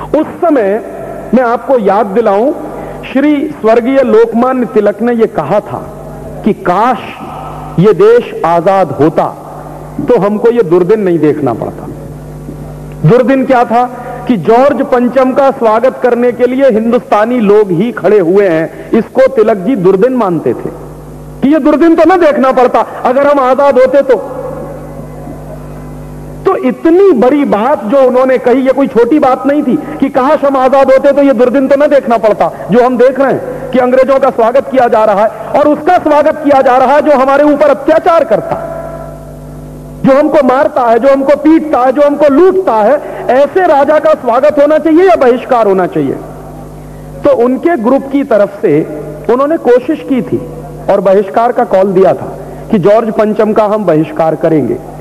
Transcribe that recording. उस समय मैं आपको याद दिलाऊं, श्री स्वर्गीय लोकमान्य तिलक ने यह कहा था कि काश ये देश आजाद होता तो हमको ये दुर्दिन नहीं देखना पड़ता। दुर्दिन क्या था कि जॉर्ज पंचम का स्वागत करने के लिए हिंदुस्तानी लोग ही खड़े हुए हैं। इसको तिलक जी दुर्दिन मानते थे कि ये दुर्दिन तो ना देखना पड़ता अगर हम आजाद होते तो इतनी बड़ी बात जो उन्होंने कही, ये कोई छोटी बात नहीं थी कि काश हम आजाद होते तो ये दुर्दिन तो ना देखना पड़ता जो हम देख रहे हैं कि अंग्रेजों का स्वागत किया जा रहा है और उसका स्वागत किया जा रहा है जो हमारे ऊपर अत्याचार करता है, जो हमको मारता है, जो हमको पीटता है, जो हमको लूटता है। ऐसे राजा का स्वागत होना चाहिए या बहिष्कार होना चाहिए। तो उनके ग्रुप की तरफ से उन्होंने कोशिश की थी और बहिष्कार का कॉल दिया था कि जॉर्ज पंचम का हम बहिष्कार करेंगे।